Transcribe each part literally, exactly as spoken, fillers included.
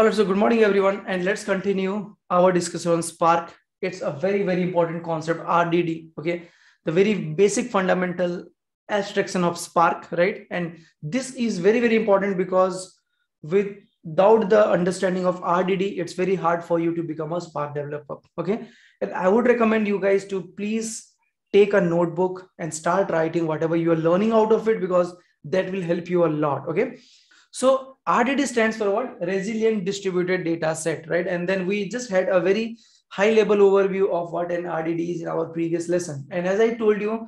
All right, so good morning, everyone, and let's continue our discussion on Spark. It's a very, very important concept, R D D, okay? The very basic fundamental abstraction of Spark, right? And this is very, very important because without the understanding of R D D, it's very hard for you to become a Spark developer, okay? And I would recommend you guys to please take a notebook and start writing whatever you are learning out of it, because that will help you a lot, okay? So R D D stands for what? Resilient Distributed Dataset, right? And then we just had a very high level overview of what an R D D is in our previous lesson. And as I told you,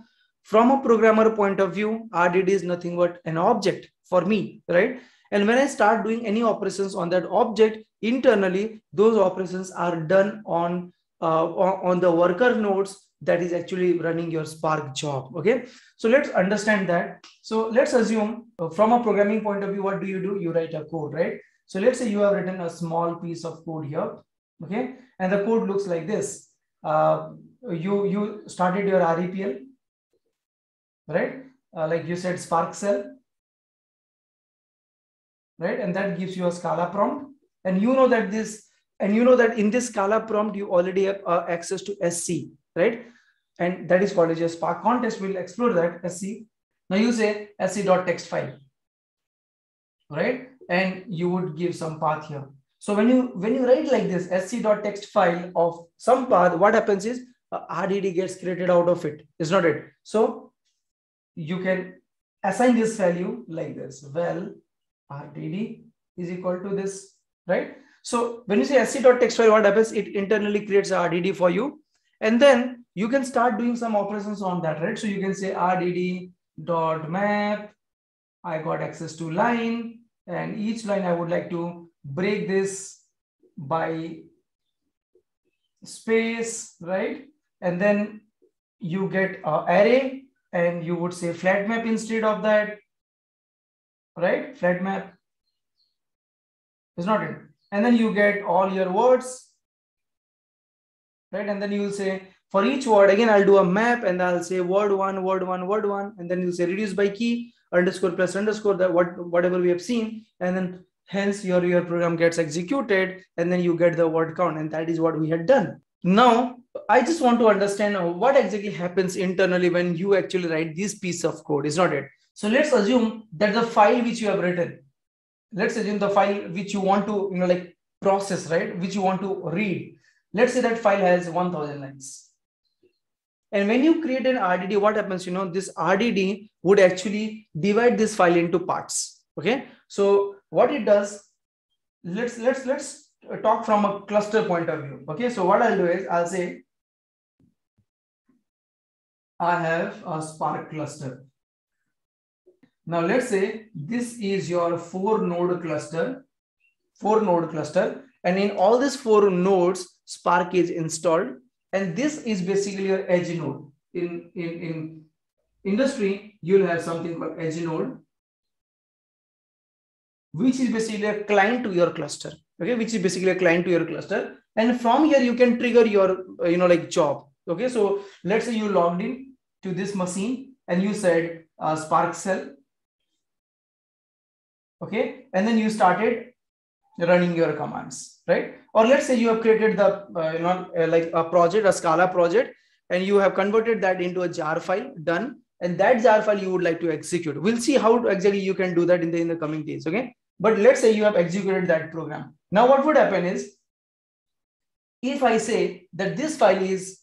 from a programmer point of view, R D D is nothing but an object for me, right? And when I start doing any operations on that object, internally, those operations are done on, uh, on the worker nodes that is actually running your Spark job, okay? So let's understand that. So let's assume uh, from a programming point of view, what do you do? You write a code, right? So let's say you have written a small piece of code here, okay? And the code looks like this. Uh, you, you started your R E P L, right? Uh, like you said, Spark shell, right? And that gives you a Scala prompt. And you know that this, and you know that in this Scala prompt, you already have uh, access to S C, right? And that is called as your Spark context. We'll explore that. S C. Now you say sc.text file, right? And you would give some path here. So when you when you write like this sc.text file of some path, what happens is uh, R D D gets created out of it. It's not it. So you can assign this value like this. Well, R D D is equal to this, right? So when you say sc.text file, what happens? It internally creates a R D D for you. And then you can start doing some operations on that, right? So you can say R D D dot map, I got access to line, and each line I would like to break this by space, right? And then you get an array and you would say flat map instead of that, right? Flat map is not it. And then you get all your words, right? And then you will say for each word, again, I'll do a map and I'll say word one, word one, word one. And then you'll say reduce by key, underscore plus underscore, that what, whatever we have seen. And then hence your, your program gets executed and then you get the word count. And that is what we had done. Now, I just want to understand what exactly happens internally when you actually write this piece of code, is not it? So let's assume that the file which you have written, let's assume the file which you want to, you know, like process, right? Which you want to read. Let's say that file has one thousand lines. And when you create an R D D, what happens, you know, this R D D would actually divide this file into parts. Okay. So what it does, let's, let's, let's talk from a cluster point of view. Okay. So what I'll do is I'll say, I have a Spark cluster. Now let's say this is your four node cluster, four node cluster. And in all these four nodes, Spark is installed, and this is basically your edge node. In, in, in industry, you'll have something called edge node, which is basically a client to your cluster, okay, which is basically a client to your cluster. And from here, you can trigger your, you know, like job, okay. So let's say you logged in to this machine and you said uh, Spark shell, okay, and then you started running your commands, right? Or let's say you have created the, uh, you know, uh, like a project, a Scala project, and you have converted that into a jar file, done. And that jar file you would like to execute. We'll see how exactly you can do that in the, in the coming days, okay? But let's say you have executed that program. Now what would happen is, if I say that this file is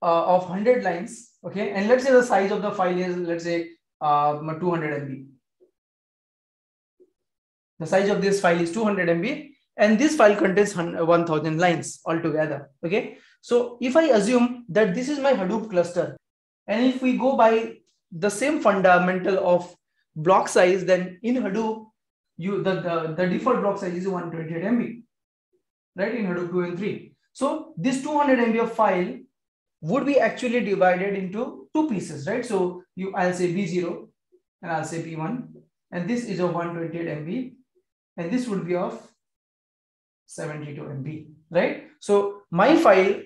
uh, of one hundred lines, okay? And let's say the size of the file is, let's say uh, two hundred M B. The size of this file is two hundred M B and this file contains one thousand lines altogether. Okay. So if I assume that this is my Hadoop cluster, and if we go by the same fundamental of block size, then in Hadoop, you, the, the, the default block size is one hundred twenty-eight M B, right? In Hadoop two and three. So this two hundred M B of file would be actually divided into two pieces, right? So you, I'll say B zero and I'll say B one, and this is of one hundred twenty-eight M B. And this would be of seventy-two M B, right? So my file,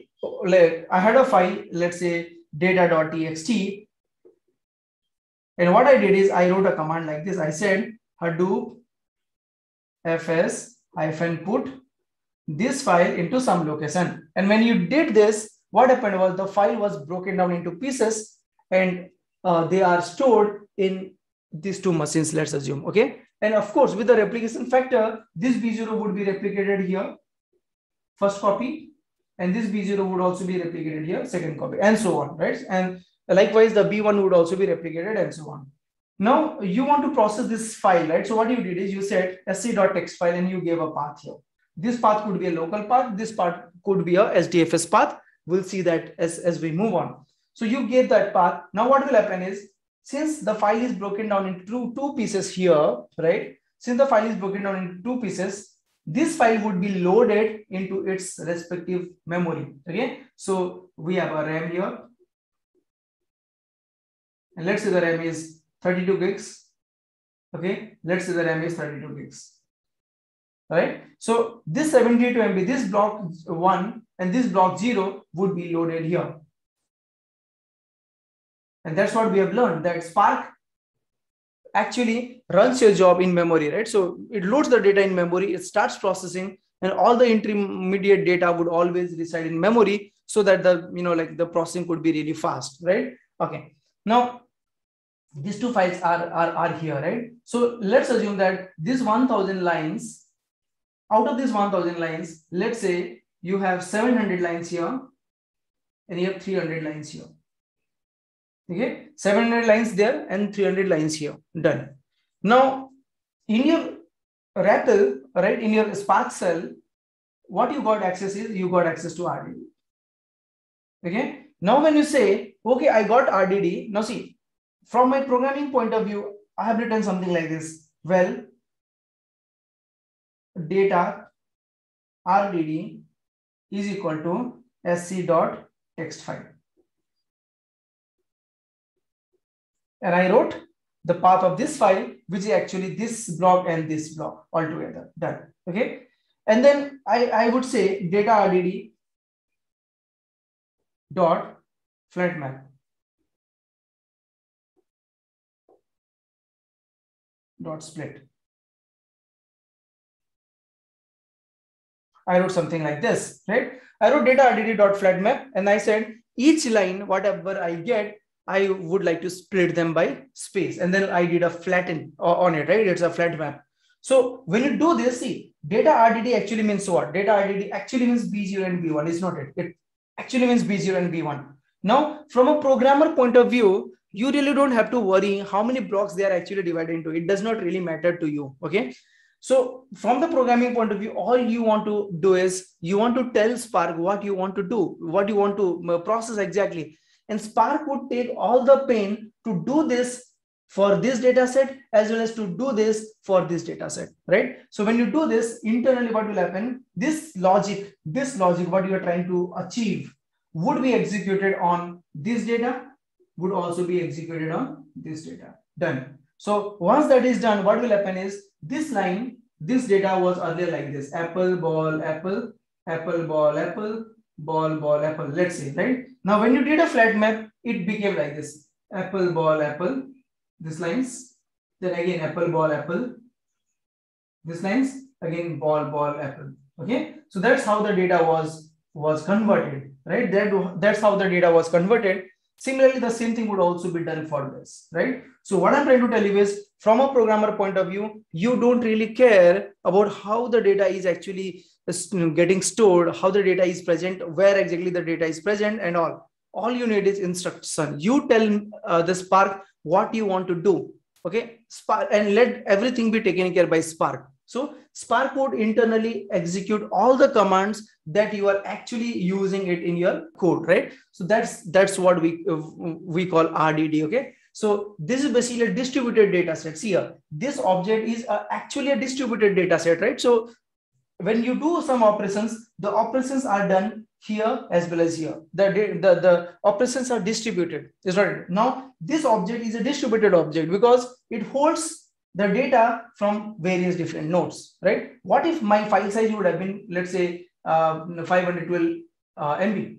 like I had a file, let's say data dot T X T. And what I did is I wrote a command like this. I said Hadoop F S hyphen put this file into some location. And when you did this, what happened was the file was broken down into pieces, and uh, they are stored in these two machines, let's assume. Okay. And of course, with the replication factor, this B zero would be replicated here, first copy, and this B zero would also be replicated here, second copy, and so on, right? And likewise, the B one would also be replicated and so on. Now you want to process this file, right? So what you did is you said sc.txt file and you gave a path here. This path could be a local path. This path could be a H D F S path. We'll see that as, as we move on. So you gave that path. Now what will happen is, since the file is broken down into two pieces here, right? Since the file is broken down into two pieces, this file would be loaded into its respective memory. Okay. So we have a RAM here. And let's say the RAM is thirty-two gigs. Okay. Let's say the RAM is thirty-two gigs. Right. So this seventy-two M B, this block one and this block zero would be loaded here. And that's what we have learned, that Spark actually runs your job in memory, right? So it loads the data in memory, it starts processing, and all the intermediate data would always reside in memory so that the, you know, like the processing could be really fast, right? Okay. Now, these two files are, are, are here, right? So let's assume that this one thousand lines, out of these one thousand lines, let's say you have seven hundred lines here and you have three hundred lines here. Okay, seven hundred lines there and three hundred lines here. Done. Now, in your R E P L, right, in your Spark shell, what you got access is you got access to R D D. Okay, now when you say, okay, I got R D D, now see, from my programming point of view, I have written something like this. Well, data R D D is equal to sc.txt file. And I wrote the path of this file, which is actually this block and this block altogether. Done. Okay. And then I, I would say data R D D dot flat map. Dot split. I wrote something like this, right? I wrote data R D D dot flat map, and I said each line, whatever I get, I would like to split them by space. And then I did a flatten on it, right? It's a flat map. So when you do this, see, data R D D actually means what? Data R D D actually means B zero and B one. It's not it. It actually means B zero and B one. Now, from a programmer point of view, you really don't have to worry how many blocks they are actually divided into. It does not really matter to you, okay? So from the programming point of view, all you want to do is you want to tell Spark what you want to do, what you want to process exactly. And Spark would take all the pain to do this for this data set as well as to do this for this data set, right? So when you do this, internally what will happen? This logic, this logic, what you are trying to achieve would be executed on this data, would also be executed on this data. Done. So once that is done, what will happen is this line, this data was earlier like this, apple, ball, apple, apple, ball, apple, ball, ball, apple, let's say, right? Now, when you did a flat map, it became like this, apple, ball, apple, this lines, then again, apple, ball, apple, this lines, again, ball, ball, apple, okay? So that's how the data was, was converted, right? That, that's how the data was converted. Similarly, the same thing would also be done for this, right? So what I'm trying to tell you is, from a programmer point of view, you don't really care about how the data is actually getting stored, how the data is present, where exactly the data is present and all. All you need is instruction. You tell uh, the Spark what you want to do, okay? Spark, and let everything be taken care by Spark. So Spark would internally execute all the commands that you are actually using it in your code, right? So that's, that's what we, uh, we call R D D, okay? So this is basically a distributed data set. See here, this object is uh, actually a distributed data set, right? So when you do some operations, the operations are done here as well as here. The, the, the operations are distributed. Is right. Now, this object is a distributed object because it holds the data from various different nodes, right? What if my file size would have been, let's say, uh, five hundred twelve uh, M B?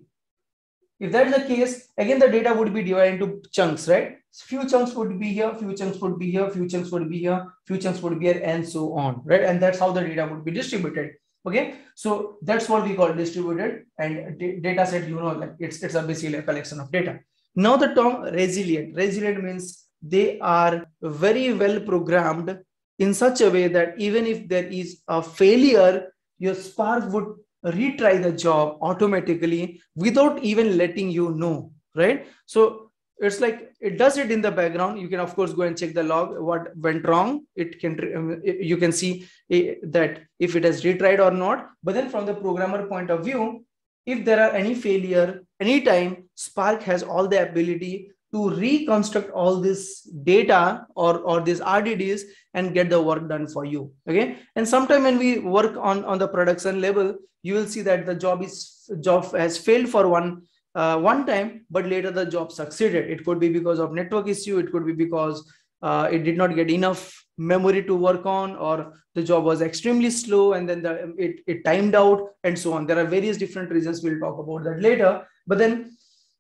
If that is the case, again, the data would be divided into chunks, right? few chunks would be here, few chunks would be here, few chunks would be here, few chunks would be here, and so on, right? And that's how the data would be distributed. Okay, so that's what we call distributed, and data set, you know, like it's it's basically a collection of data. Now the term resilient. Resilient means they are very well programmed in such a way that even if there is a failure, your Spark would retry the job automatically without even letting you know, right? So it's like it does it in the background. You can of course go and check the log, what went wrong. It can, you can see that if it has retried or not. But then from the programmer point of view, if there are any failure anytime, Spark has all the ability to reconstruct all this data or, or these R D Ds and get the work done for you, okay? And sometime when we work on, on the production level, you will see that the job is job has failed for one, uh, one time, but later the job succeeded. It could be because of network issue, it could be because uh, it did not get enough memory to work on, or the job was extremely slow and then the, it, it timed out and so on. There are various different reasons, we'll talk about that later, but then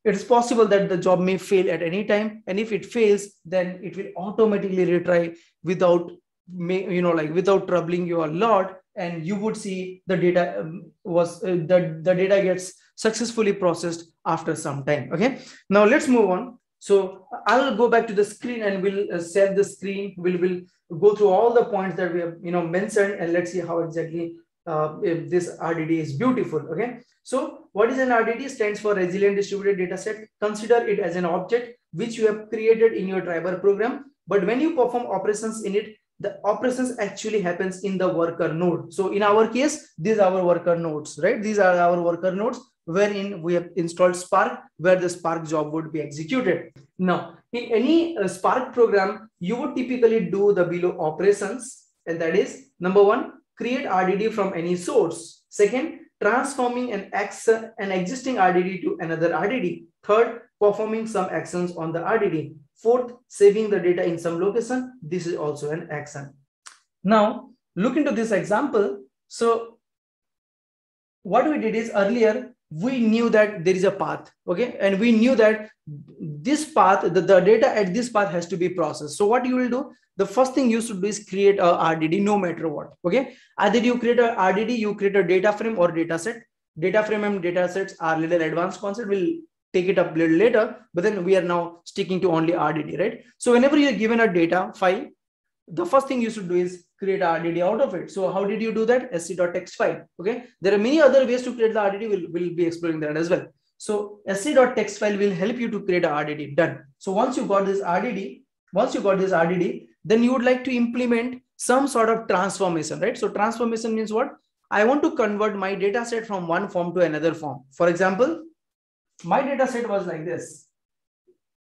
it's possible that the job may fail at any time, and if it fails, then it will automatically retry without, you know, like without troubling you a lot. And you would see the data was uh, the, the data gets successfully processed after some time. Okay, now let's move on. So I'll go back to the screen and we'll uh, set the screen. We'll we'll go through all the points that we have, you know, mentioned, and let's see how exactly uh, if this R D D is beautiful. Okay. So what is an R D D? Stands for Resilient Distributed Dataset. Consider it as an object which you have created in your driver program. But when you perform operations in it, the operations actually happens in the worker node. So in our case, these are our worker nodes, right? These are our worker nodes wherein we have installed Spark, where the Spark job would be executed. Now, in any uh, Spark program, you would typically do the below operations. And that is, number one, create R D D from any source. Second, transforming an, action, an existing R D D to another R D D. Third, performing some actions on the R D D. Fourth, saving the data in some location. This is also an action. Now, look into this example. So what we did is earlier, we knew that there is a path, okay? And we knew that this path, the, the data at this path has to be processed. So what you will do, the first thing you should do is create a R D D no matter what, okay? Either you create a R D D, you create a data frame or data set. Data frame and data sets are little advanced concept. We'll take it up a little later, but then we are now sticking to only R D D, right? So whenever you're given a data file, the first thing you should do is create R D D out of it. So how did you do that? sc.txt file, okay? There are many other ways to create the R D D. We'll, we'll be exploring that as well. So sc.txt file will help you to create a R D D, done. So once you got this R D D, once you got this R D D, then you would like to implement some sort of transformation, right? So transformation means what? I want to convert my data set from one form to another form. For example, my data set was like this.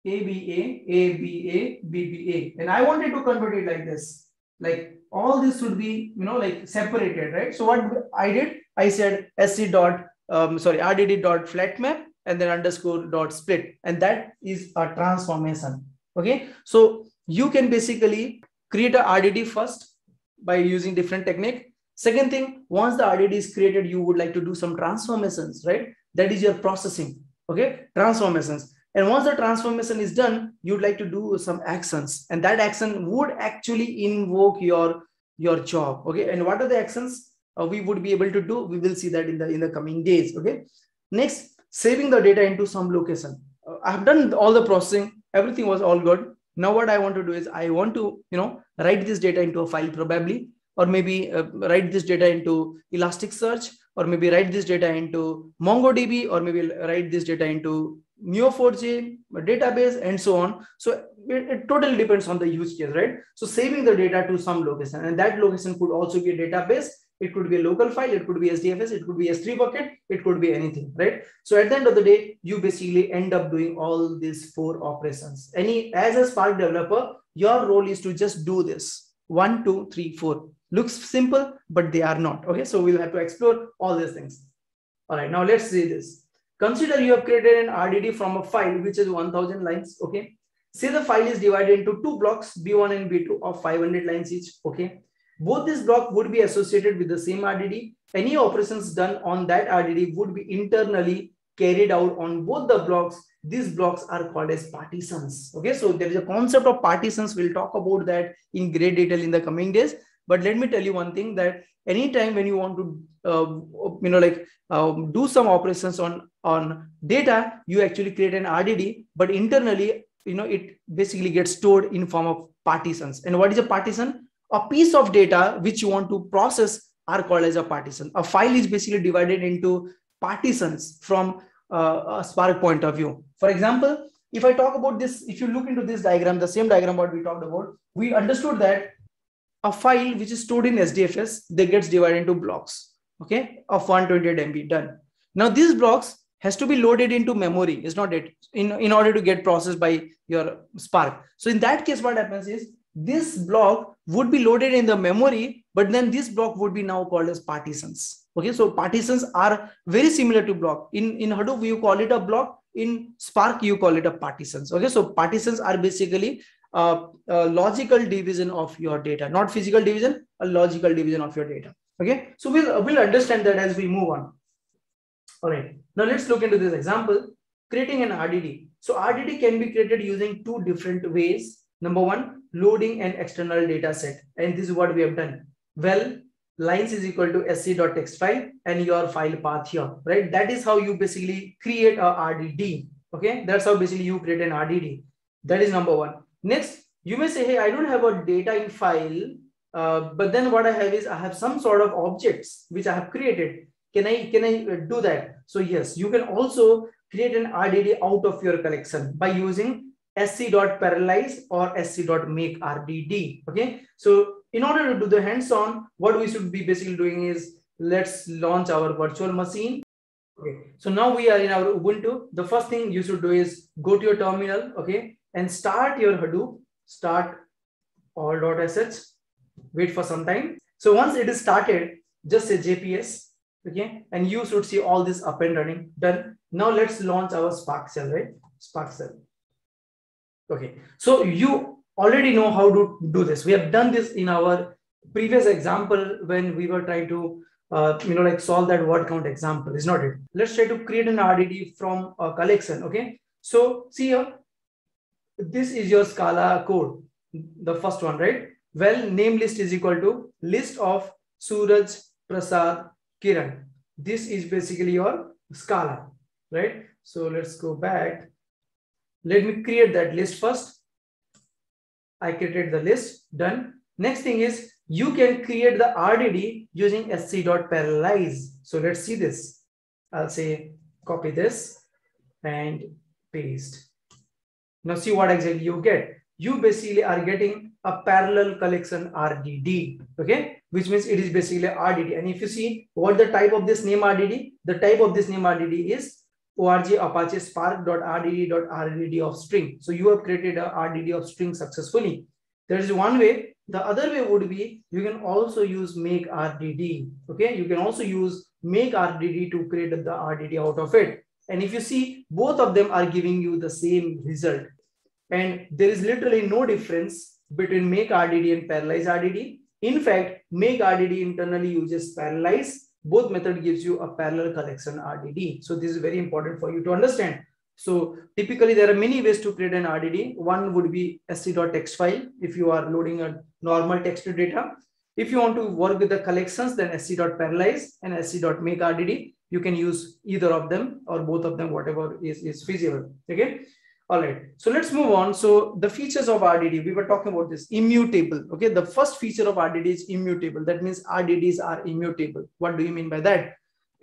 A B A, A B A, B B A. And I wanted to convert it like this. Like all this should be, you know, like separated, right? So what I did, I said sc dot, um, sorry, rdd dot flat map and then underscore dot split. And that is a transformation. Okay. So you can basically create a R D D first by using different technique. Second thing, once the R D D is created, you would like to do some transformations, right? That is your processing. Okay. Transformations. And once the transformation is done, you'd like to do some actions, and that action would actually invoke your, your job. Okay. And what are the actions uh, we would be able to do? We will see that in the, in the coming days. Okay. Next, saving the data into some location. Uh, I've done all the processing. Everything was all good. Now what I want to do is I want to, you know, write this data into a file probably, or maybe uh, write this data into Elasticsearch, or maybe write this data into MongoDB, or maybe write this data into Neo four J database, and so on. So it, it totally depends on the use case, right? So saving the data to some location, and that location could also be a database. It could be a local file. It could be H D F S. It could be S three bucket. It could be anything, right? So at the end of the day, you basically end up doing all these four operations. Any, as a Spark developer, your role is to just do this. One, two, three, four. Looks simple, but they are not. Okay. So we'll have to explore all these things. All right. Now let's see this. Consider you have created an R D D from a file, which is one thousand lines. Okay. Say the file is divided into two blocks, B one and B two of five hundred lines each. Okay. Both these blocks would be associated with the same R D D. Any operations done on that R D D would be internally carried out on both the blocks These blocks are called as partitions. Okay, so there is a concept of partitions. We'll talk about that in great detail in the coming days. But let me tell you one thing, that anytime when you want to, uh, you know, like um, do some operations on, on data, you actually create an R D D, but internally, you know, it basically gets stored in form of partitions. And what is a partition? A piece of data which you want to process are called as a partition. A file is basically divided into partitions from uh, a Spark point of view. For example, if I talk about this, if you look into this diagram, the same diagram what we talked about, we understood that a file which is stored in H D F S, they gets divided into blocks, okay, of one hundred twenty-eight M B, done. Now these blocks has to be loaded into memory, it's not it, in, in order to get processed by your Spark. So in that case, what happens is, this block would be loaded in the memory, but then this block would be now called as partitions. Okay, so partitions are very similar to block. In, in Hadoop, you call it a block, in Spark, you call it a partitions. Okay, so partitions are basically Uh, a logical division of your data, not physical division, a logical division of your data. Okay, so we'll we'll understand that as we move on. All right, now let's look into this example, creating an R D D. So R D D can be created using two different ways. Number one, loading an external data set, and this is what we have done. Well, lines is equal to sc.txt file and your file path here, right? That is how you basically create a R D D. Okay, that's how basically you create an R D D. That is number one. Next, you may say, hey, I don't have a data in file, uh, but then what I have is I have some sort of objects which I have created. Can I, can I do that? So yes, you can also create an R D D out of your collection by using sc.parallelize or sc.make R D D. Okay. So in order to do the hands-on, what we should be basically doing is let's launch our virtual machine. Okay. So now we are in our Ubuntu. The first thing you should do is go to your terminal. Okay. And start your Hadoop, start all.sh, wait for some time. So once it is started, just say J P S, okay? And you should see all this up and running, done. Now let's launch our Spark shell, right? Spark shell. Okay, so you already know how to do this. We have done this in our previous example when we were trying to, uh, you know, like solve that word count example, is not it? Let's try to create an R D D from a collection, okay? So see here. This is your Scala code, the first one, right? Well, name list is equal to list of Suraj, Prasad, Kiran. This is basically your Scala, right? So let's go back. Let me create that list first. I created the list, done. Next thing is you can create the R D D using sc.parallelize. So let's see this. I'll say copy this and paste. Now see what exactly you get. You basically are getting a parallel collection R D D, okay? Which means it is basically R D D. And if you see what the type of this name R D D, the type of this name R D D is org apache spark.rdd.rdd of string. So you have created a R D D of string successfully. There is one way. The other way would be you can also use make R D D, okay? You can also use make R D D to create the R D D out of it. And if you see, both of them are giving you the same result. And there is literally no difference between make R D D and parallelize R D D. In fact, make R D D internally uses parallelize. Both method gives you a parallel collection R D D. So this is very important for you to understand. So typically there are many ways to create an R D D. One would be sc.txt file if you are loading a normal text to data. If you want to work with the collections, then sc.parallelize and sc.make R D D. You can use either of them or both of them, whatever is, is feasible. Okay. All right. So let's move on. So the features of R D D, we were talking about this immutable. Okay. The first feature of R D D is immutable. That means R D Ds are immutable. What do you mean by that?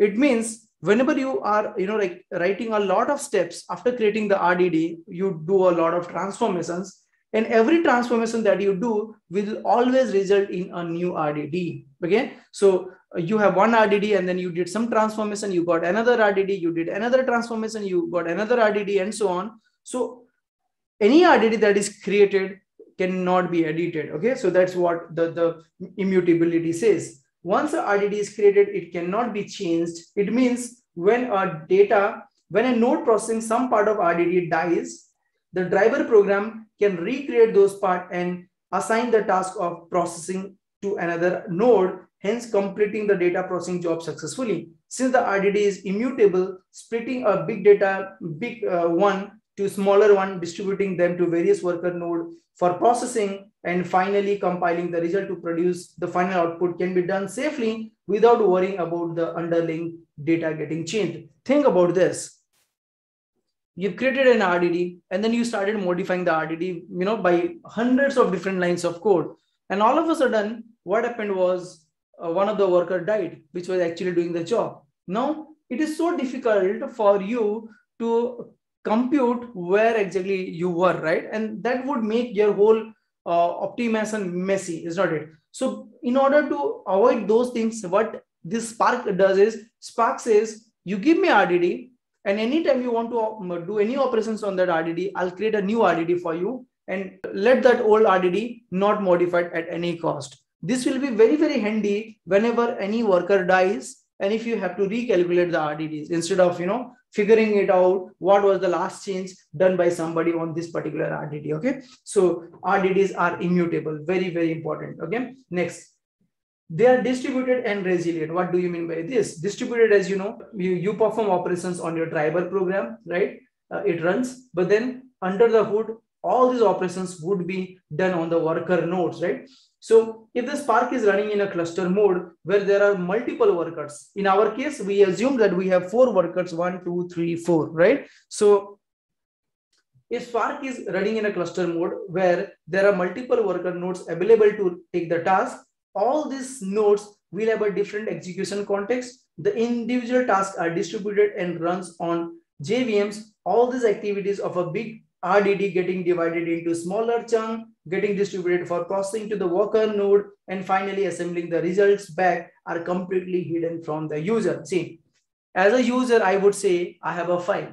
It means whenever you are, you know, like writing a lot of steps after creating the R D D, you do a lot of transformations, and every transformation that you do will always result in a new R D D. Okay. So you have one R D D and then you did some transformation, you got another R D D, you did another transformation, you got another R D D, and so on. So any R D D that is created cannot be edited. Okay. So that's what the, the immutability says. Once a R D D is created, it cannot be changed. It means when a data, when a node processing some part of R D D dies, the driver program can recreate those parts and assign the task of processing to another node hence completing the data processing job successfully. Since the R D D is immutable, splitting a big data, big uh, one to smaller one, distributing them to various worker nodes for processing, and finally compiling the result to produce the final output can be done safely without worrying about the underlying data getting changed. Think about this. You've created an R D D and then you started modifying the R D D, you know, by hundreds of different lines of code. And all of a sudden, what happened was uh, one of the worker died, which was actually doing the job. Now, it is so difficult for you to compute where exactly you were, right? And that would make your whole uh, optimization messy, is not it? So in order to avoid those things, what this Spark does is, Spark says, you give me R D D, and anytime you want to do any operations on that R D D, I'll create a new R D D for you and let that old R D D not modified at any cost. This will be very, very handy whenever any worker dies. And if you have to recalculate the R D Ds, instead of, you know, figuring it out, what was the last change done by somebody on this particular R D D. Okay. So R D Ds are immutable. Very, very important. Okay. Next. They are distributed and resilient. What do you mean by this? Distributed, as you know, you, you perform operations on your driver program, right? Uh, it runs, but then under the hood, all these operations would be done on the worker nodes, right? So if the Spark is running in a cluster mode where there are multiple workers, in our case, we assume that we have four workers, one, two, three, four, right? So if Spark is running in a cluster mode where there are multiple worker nodes available to take the task, all these nodes will have a different execution context. The individual tasks are distributed and runs on J V Ms. All these activities of a big R D D getting divided into smaller chunks, getting distributed for processing to the worker node, and finally assembling the results back are completely hidden from the user. See, as a user, I would say, I have a file,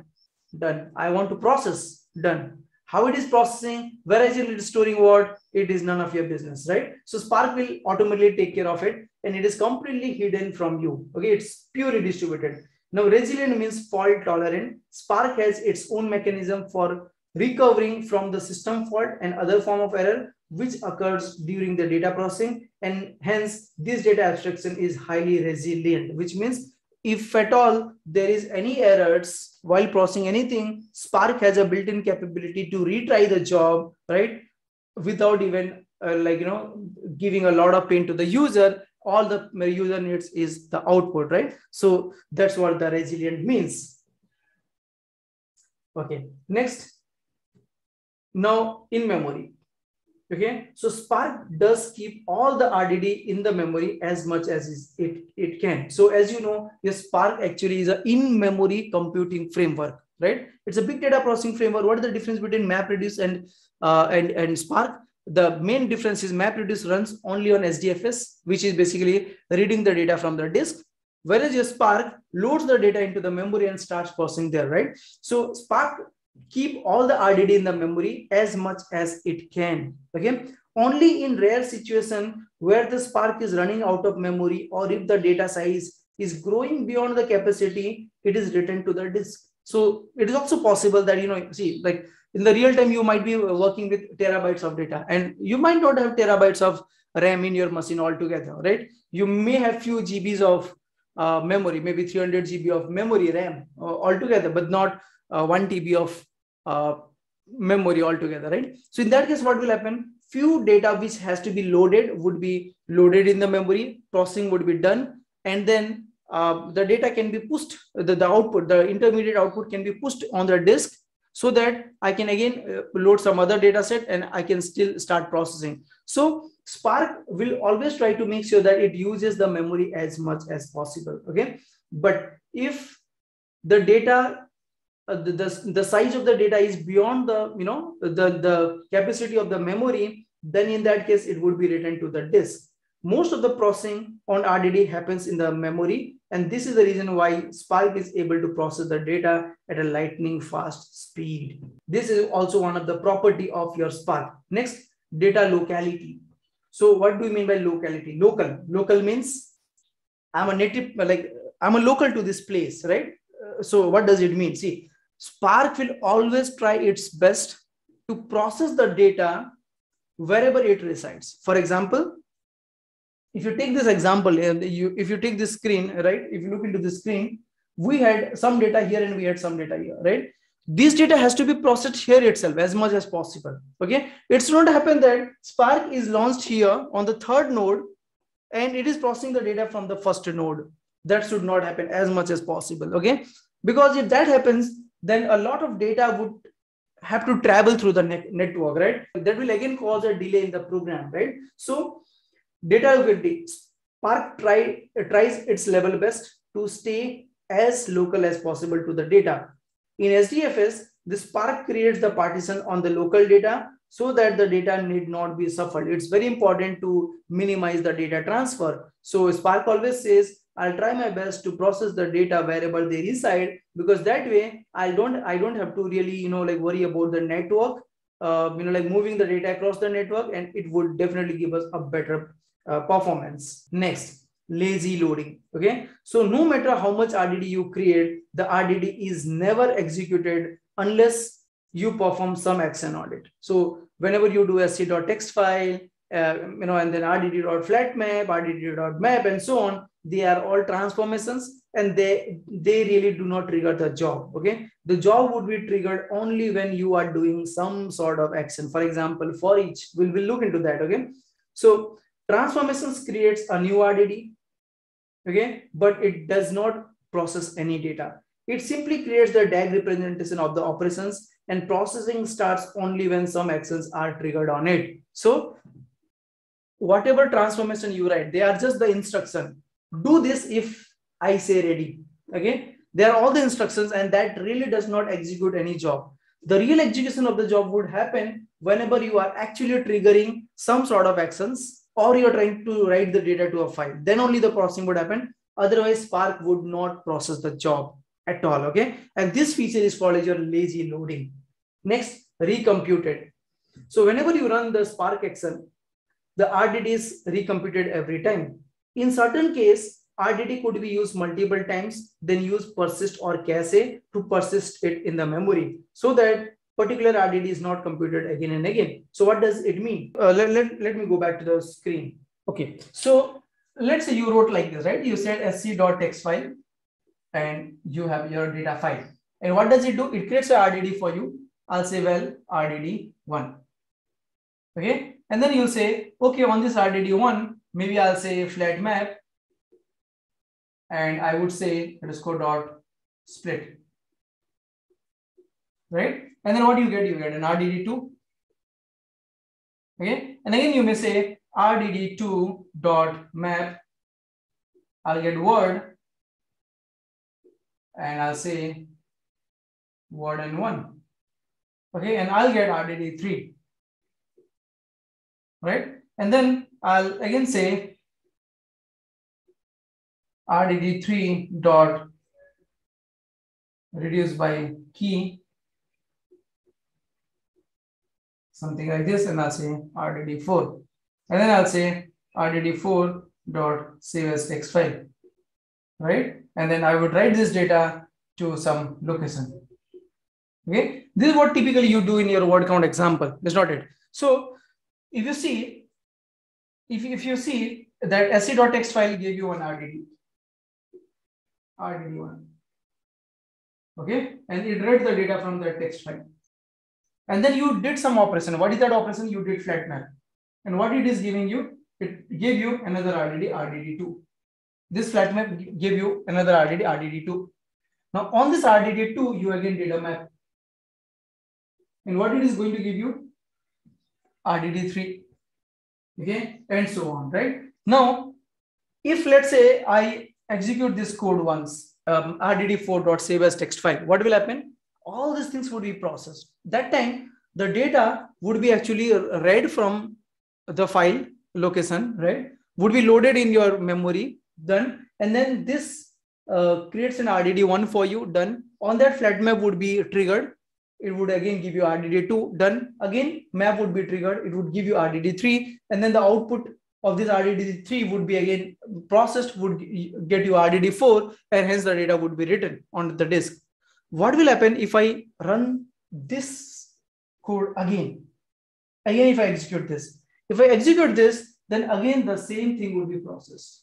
done. I want to process, done. How it is processing, where it is storing what, it is none of your business, right? So Spark will automatically take care of it, and it is completely hidden from you. Okay, it's purely distributed. Now, resilient means fault tolerant. Spark has its own mechanism for recovering from the system fault and other form of error, which occurs during the data processing. And hence, this data abstraction is highly resilient, which means if at all there is any errors while processing anything, Spark has a built-in capability to retry the job, right? Without even uh, like, you know, giving a lot of pain to the user. All the user needs is the output, right? So that's what the resilient means. Okay, next. Now in memory. Okay, so Spark does keep all the R D D in the memory as much as it, it can. So as you know, your Spark actually is an in-memory computing framework, right? It's a big data processing framework. What is the difference between MapReduce and, uh, and, and Spark? The main difference is MapReduce runs only on H D F S, which is basically reading the data from the disk, whereas your Spark loads the data into the memory and starts processing there, right? So Spark keep all the R D D in the memory as much as it can. Okay, only in rare situation where the Spark is running out of memory or if the data size is growing beyond the capacity, it is written to the disk. So it is also possible that, you know, see, like in the real time, you might be working with terabytes of data and you might not have terabytes of RAM in your machine altogether, right? You may have few G Bs of uh, memory, maybe three hundred G B of memory RAM uh, altogether, but not Uh, one T B of uh, memory altogether, right? So in that case, what will happen? Few data which has to be loaded would be loaded in the memory, processing would be done, and then uh, the data can be pushed, the, the output, the intermediate output can be pushed on the disk so that I can again uh, load some other data set and I can still start processing. So Spark will always try to make sure that it uses the memory as much as possible, okay? But if the data Uh, the, the, the size of the data is beyond the, you know, the, the capacity of the memory, then in that case, it would be written to the disk. Most of the processing on R D D happens in the memory. And this is the reason why Spark is able to process the data at a lightning fast speed. This is also one of the property of your Spark. Next, data locality. So what do you mean by locality? Local. Local means I'm a native, like I'm a local to this place, right? Uh, so what does it mean? See, Spark will always try its best to process the data wherever it resides. For example, if you take this example, you, if you take this screen, right, if you look into this screen, we had some data here and we had some data here, right? This data has to be processed here itself as much as possible. Okay, it's not happen that Spark is launched here on the third node and it is processing the data from the first node. That should not happen as much as possible. Okay, because if that happens, then a lot of data would have to travel through the net network, right? That will again cause a delay in the program, right? So data will be, Spark try, tries its level best to stay as local as possible to the data. In H D F S, the Spark creates the partition on the local data so that the data need not be shuffled. It's very important to minimize the data transfer. So Spark always says, I'll try my best to process the data wherever they reside, because that way I don't I don't have to really, you know, like worry about the network, uh, you know, like moving the data across the network, and it would definitely give us a better uh, performance. Next, lazy loading. Okay, so no matter how much R D D you create, the R D D is never executed unless you perform some action on it. So whenever you do sc.txt file, uh, you know, and then rdd.flatmap, rdd.map, and so on, they are all transformations, and they they really do not trigger the job. Okay, the job would be triggered only when you are doing some sort of action. For example, for each, we'll, we'll look into that. Okay, so transformations creates a new R D D. Okay, but it does not process any data. It simply creates the D A G representation of the operations, and processing starts only when some actions are triggered on it. So whatever transformation you write, they are just the instruction. Do this if I say ready. Okay, they are all the instructions, and that really does not execute any job. The real execution of the job would happen whenever you are actually triggering some sort of actions, or you're trying to write the data to a file. Then only the processing would happen. Otherwise, Spark would not process the job at all. Okay, and this feature is called as your lazy loading. Next, recomputed. So whenever you run the Spark action, the R D D is recomputed every time. In certain case, R D D could be used multiple times, then use persist or cache to persist it in the memory, so that particular R D D is not computed again and again. So what does it mean? Uh, let, let, let me go back to the screen. Okay, so let's say you wrote like this, right? You said sc.txt file, and you have your data file. And what does it do? It creates a R D D for you. I'll say, well, R D D one. Okay, and then you'll say, okay, on this R D D one, maybe I'll say flat map, and I would say underscore dot split, right? And then what do you get? You get an R D D two. Okay, and again you may say R D D two dot map. I'll get word, and I'll say word and one. Okay, and I'll get R D D three. Right, and then I'll again say R D D three dot reduce by key, something like this, and I'll say R D D four, and then I'll say R D D four dot save as text file, right? And then I would write this data to some location. Okay, this is what typically you do in your word count example. That's not it. So if you see, if, if you see that sc.txt file gave you an R D D, R D D one, okay, and it read the data from that text file. And then you did some operation. What is that operation? You did flat map. And what it is giving you? It gave you another R D D, R D D two. This flat map gave you another R D D, R D D two. Now on this R D D two, you again did a map. And what it is going to give you? R D D three. Okay, and so on, right? Now, if let's say I execute this code once, um, R D D four.save as text file, what will happen? All these things would be processed. That time, the data would be actually read from the file location, right? Would be loaded in your memory, done. And then this uh, creates an R D D one for you, done. On that, flat map would be triggered. It would again give you R D D two, done. Again, map would be triggered. It would give you R D D three. And then the output of this R D D three would be again processed, would get you R D D four, and hence the data would be written on the disk. What will happen if I run this code again? Again, if I execute this, if I execute this, then again the same thing would be processed.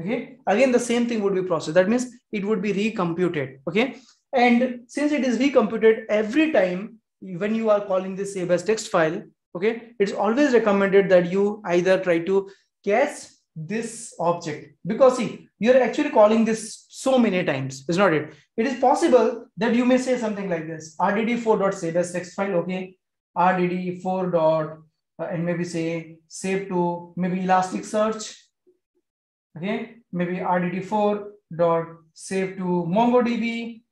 Okay, again the same thing would be processed. That means it would be recomputed. Okay, and since it is recomputed every time when you are calling this save as text file, okay, it's always recommended that you either try to cache this object, because see, you're actually calling this so many times, is not it? It is possible that you may say something like this: R D D four dot save as text file, okay, R D D four dot uh, and maybe say save to maybe Elasticsearch, okay, maybe R D D four dot save to MongoDB,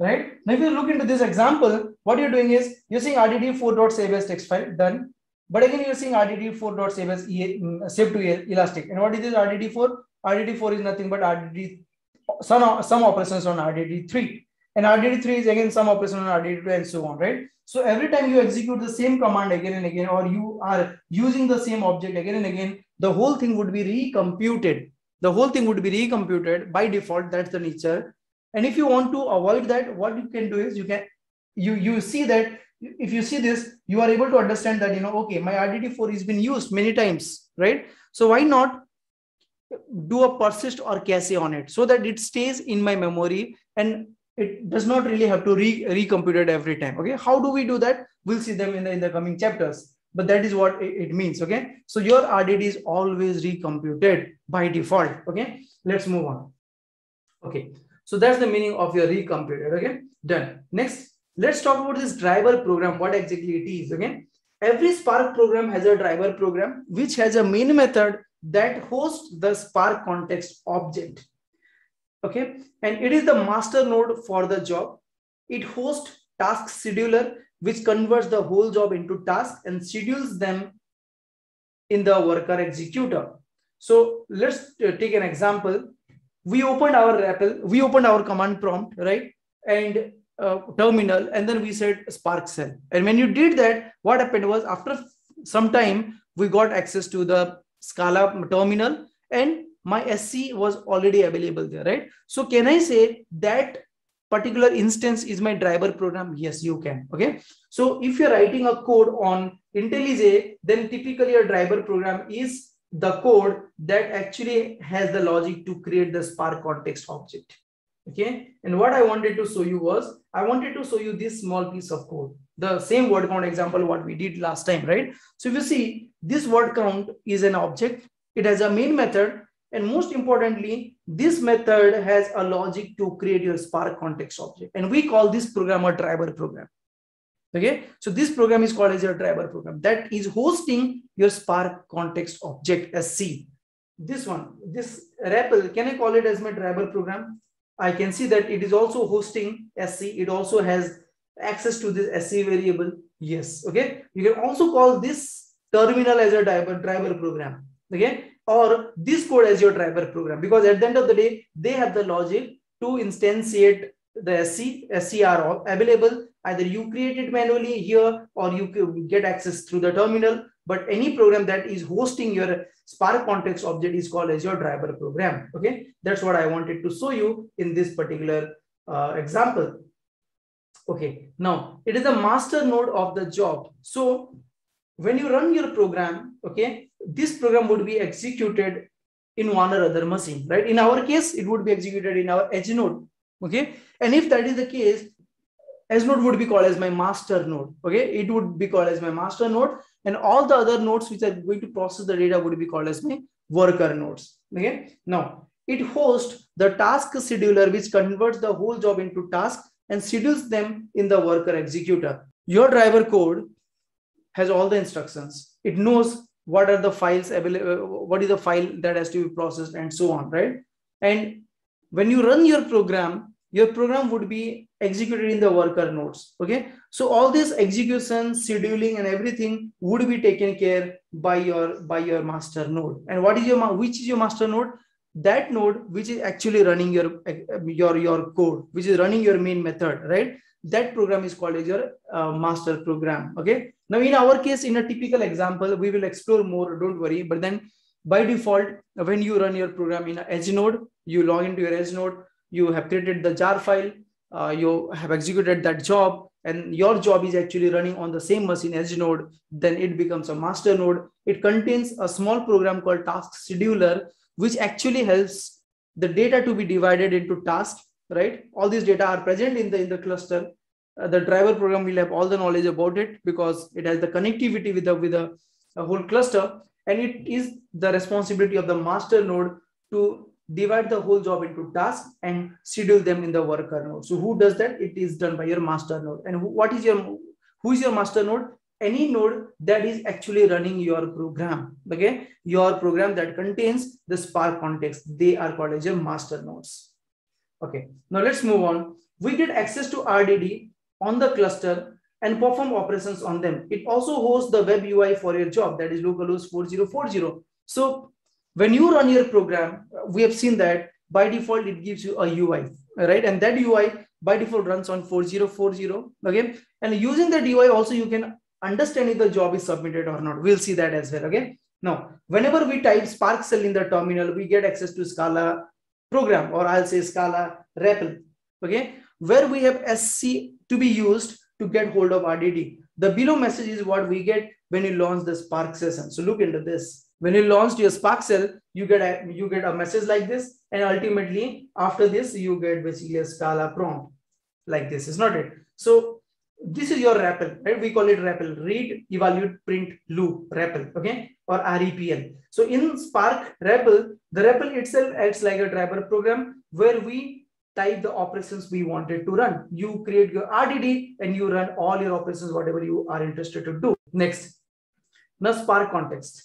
right? Now, if you look into this example, what you're doing is you're saying R D D four dot save as text file, done. But again, you're saying R D D four dot save as e save to Elastic, and what is this R D D four? R D D four is nothing but R D D some some operations on R D D three, and R D D three is again some operation on R D D two, and so on, right? So every time you execute the same command again and again, or you are using the same object again and again, the whole thing would be recomputed. The whole thing would be recomputed by default. That's the nature. And if you want to avoid that, what you can do is you can you you see that. If you see this, you are able to understand that, you know, okay, my R D D four has been used many times, right? So why not do a persist or cache on it so that it stays in my memory and it does not really have to re recompute it every time. Okay, how do we do that? We'll see them in the, in the coming chapters, but that is what it means. Okay, so your R D D is always recomputed by default. Okay, let's move on. Okay, so that's the meaning of your recomputed. Okay, done. Next, let's talk about this driver program, what exactly it is. Again, every Spark program has a driver program, which has a main method that hosts the Spark context object. Okay, and it is the master node for the job. It hosts task scheduler, which converts the whole job into tasks and schedules them in the worker executor. So let's take an example. We opened our R E P L, we opened our command prompt, right? And Uh, terminal, and then we said Spark shell, and when you did that, what happened was after some time we got access to the Scala terminal and my S C was already available there, right? So can I say that particular instance is my driver program? Yes, you can. Okay, so if you're writing a code on IntelliJ, then typically your driver program is the code that actually has the logic to create the Spark context object. Okay, and what I wanted to show you was, I wanted to show you this small piece of code, the same word count example what we did last time, right? So if you see, this word count is an object, it has a main method, and most importantly, this method has a logic to create your Spark context object, and we call this program a driver program. Okay, so this program is called as your driver program that is hosting your Spark context object S C. This one, this R E P L, can I call it as my driver program? I can see that it is also hosting S C. It also has access to this S C variable. Yes. Okay. You can also call this terminal as a driver, driver program. Okay. Or this code as your driver program, because at the end of the day, they have the logic to instantiate the S C. S C are available. Either you create it manually here or you get access through the terminal. But any program that is hosting your Spark context object is called as your driver program. Okay, that's what I wanted to show you in this particular uh, example. Okay, now it is the master node of the job. So when you run your program, okay, this program would be executed in one or other machine, right? In our case, it would be executed in our edge node. Okay, and if that is the case, edge node would be called as my master node. Okay, it would be called as my master node. And all the other nodes which are going to process the data would be called as my worker nodes. Okay. Now it hosts the task scheduler, which converts the whole job into tasks and schedules them in the worker executor. Your driver code has all the instructions. It knows what are the files available, what is the file that has to be processed, and so on, right? And when you run your program, your program would be executed in the worker nodes. Okay, so all this execution, scheduling, and everything would be taken care by your by your master node. And what is your which is your master node? That node which is actually running your your your code, which is running your main method, right? That program is called as your uh, master program. Okay. Now in our case, in a typical example, we will explore more. Don't worry. But then by default, when you run your program in an edge node, you log into your edge node. You have created the jar file, uh, you have executed that job, and your job is actually running on the same machine edge node, then it becomes a master node. It contains a small program called task scheduler, which actually helps the data to be divided into tasks, right? All these data are present in the, in the cluster. Uh, the driver program will have all the knowledge about it because it has the connectivity with the, with the uh, whole cluster. And it is the responsibility of the master node to divide the whole job into tasks and schedule them in the worker node. So who does that? It is done by your master node. And who, what is your, who is your master node? Any node that is actually running your program, okay? Your program that contains the Spark context, they are called as your master nodes. Okay, now let's move on. We get access to R D D on the cluster and perform operations on them. It also hosts the web U I for your job, that is localhost four thousand forty. So when you run your program, we have seen that by default, it gives you a U I, right? And that U I by default runs on four thousand forty, okay? And using that U I also, you can understand if the job is submitted or not. We'll see that as well, okay? Now, whenever we type Spark shell in the terminal, we get access to Scala program, or I'll say Scala R E P L, okay? Where we have S C to be used to get hold of R D D. The below message is what we get when you launch the Spark session. So look into this. When you launched your Spark shell, you get a, you get a message like this, and ultimately after this, you get basically a Scala prompt like this. It's not it. So this is your R E P L, right? We call it R E P L, read, evaluate, print, loop, R E P L, okay? Or R E P L. So in Spark R E P L, the R E P L itself acts like a driver program where we type the operations we wanted to run. You create your R D D and you run all your operations, whatever you are interested to do. Next, now Spark context,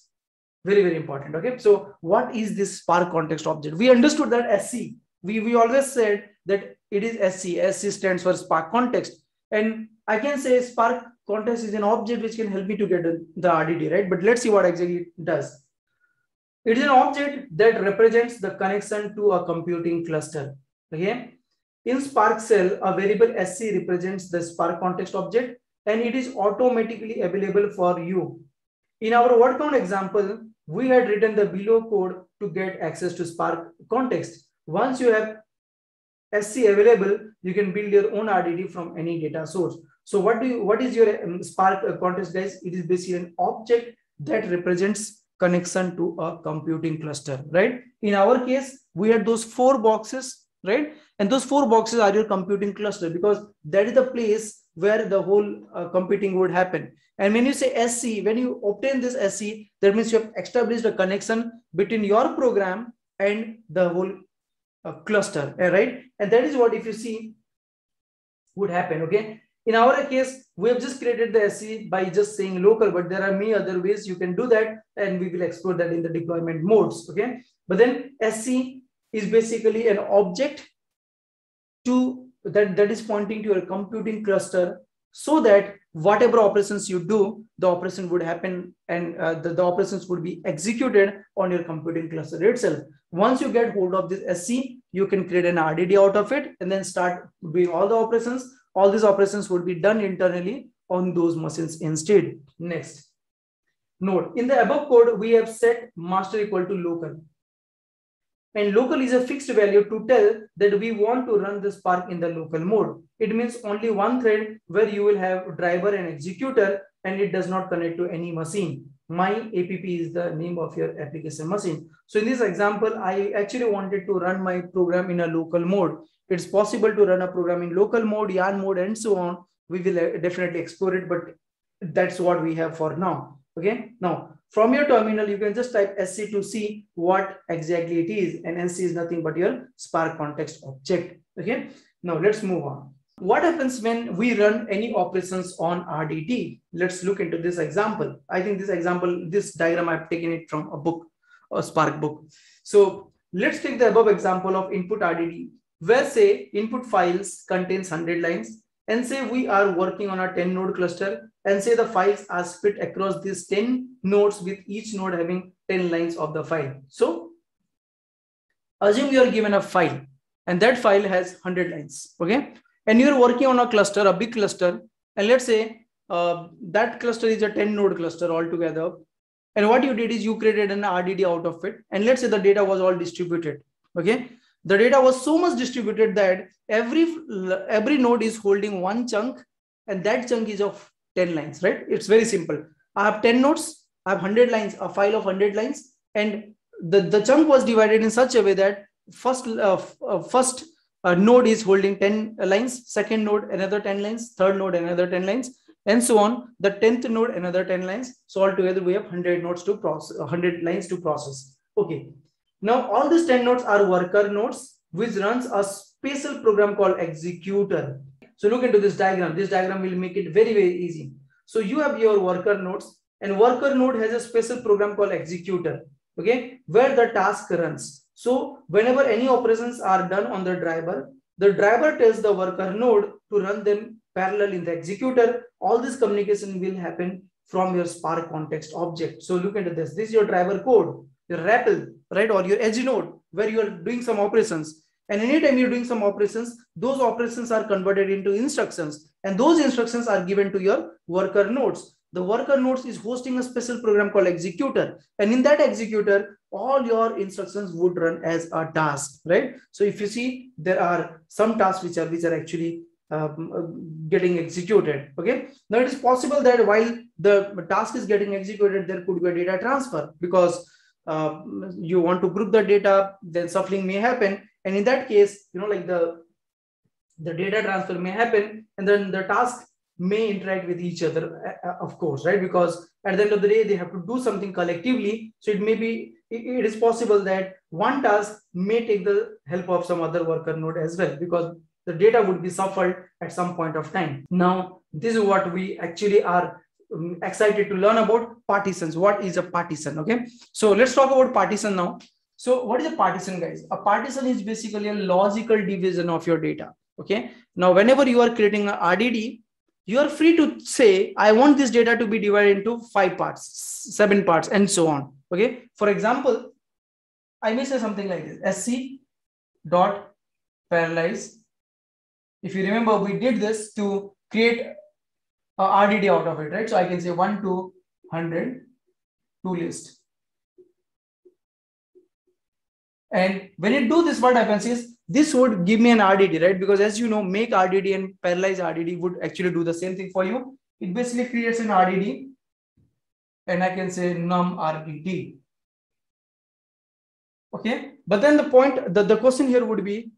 very, very important, okay? So what is this Spark context object? We understood that S C, we, we always said that it is S C, S C stands for Spark context. And I can say Spark context is an object which can help me to get the R D D, right? But let's see what exactly it does. It is an object that represents the connection to a computing cluster, okay? In Spark shell, a variable S C represents the Spark context object, and it is automatically available for you. In our word count example, we had written the below code to get access to Spark context. Once you have S C available, you can build your own R D D from any data source. So what do you, what is your um, Spark context, guys? It is basically an object that represents connection to a computing cluster, right? In our case, we had those four boxes, right? And those four boxes are your computing cluster, because that is the place where the whole uh, computing would happen. And when you say S C, when you obtain this S C, that means you have established a connection between your program and the whole a cluster, right? And that is what, if you see, would happen, okay? In our case, we have just created the S C by just saying local, but there are many other ways you can do that, and we will explore that in the deployment modes, okay? But then S C is basically an object to that, that is pointing to your computing cluster, so that whatever operations you do, the operation would happen, and uh, the, the operations would be executed on your computing cluster itself. Once you get hold of this S C, you can create an R D D out of it and then start doing all the operations. All these operations would be done internally on those machines instead. Next, note, in the above code, we have set master equal to local. And local is a fixed value to tell that we want to run the Spark in the local mode. It means only one thread where you will have driver and executor, and it does not connect to any machine. My app is the name of your application machine. So in this example, I actually wanted to run my program in a local mode. It's possible to run a program in local mode, yarn mode, and so on. We will definitely explore it, but that's what we have for now. Okay, now from your terminal, you can just type S C to see what exactly it is, and S C is nothing but your Spark context object. Okay, now let's move on. What happens when we run any operations on R D D? Let's look into this example. I think this example, this diagram, I've taken it from a book, a Spark book. So let's take the above example of input R D D, where say input files contains one hundred lines, and say we are working on a ten node cluster, and say the files are split across these ten nodes, with each node having ten lines of the file. So assume you are given a file, and that file has one hundred lines, okay? And you're working on a cluster, a big cluster, and let's say uh, that cluster is a ten node cluster altogether. And what you did is you created an R D D out of it. And let's say the data was all distributed, okay? The data was so much distributed that every, every node is holding one chunk, and that chunk is of ten lines, right? It's very simple. I have ten nodes, I have one hundred lines, a file of one hundred lines, and the, the chunk was divided in such a way that first, uh, uh, first uh, node is holding ten lines, second node another ten lines, third node another ten lines, and so on. The tenth node another ten lines. So altogether we have one hundred nodes to process, one hundred lines to process. Okay. Now all these ten nodes are worker nodes, which runs a special program called executor. So look into this diagram. This diagram will make it very, very easy. So you have your worker nodes, and worker node has a special program called executor, okay, where the task runs. So whenever any operations are done on the driver, the driver tells the worker node to run them parallel in the executor. All this communication will happen from your Spark context object. So look into this. This is your driver code, your R E P L, right, or your edge node where you are doing some operations. And anytime you're doing some operations, those operations are converted into instructions, and those instructions are given to your worker nodes. The worker nodes is hosting a special program called executor, and in that executor, all your instructions would run as a task, right? So if you see, there are some tasks which are which are actually um, getting executed. Okay, now it is possible that while the task is getting executed, there could be a data transfer, because uh, you want to group the data, then shuffling may happen. And in that case, you know, like the, the data transfer may happen, and then the task may interact with each other, of course, right? Because at the end of the day, they have to do something collectively. So it may be, it is possible that one task may take the help of some other worker node as well, because the data would be shuffled at some point of time. Now, this is what we actually are excited to learn about: partitions. What is a partition? Okay. So let's talk about partition now. So what is a partition, guys? A partition is basically a logical division of your data. Okay. Now, whenever you are creating an R D D, you are free to say, I want this data to be divided into five parts, seven parts, and so on. Okay. For example, I may say something like this: sc.parallelize. If you remember, we did this to create a R D D out of it, right? So I can say one to one hundred, to list. And when you do this, what happens is this would give me an R D D, right? Because as you know, make R D D and parallelize R D D would actually do the same thing for you. It basically creates an R D D, and I can say num R D D. Okay. But then the point, the, the question here would be,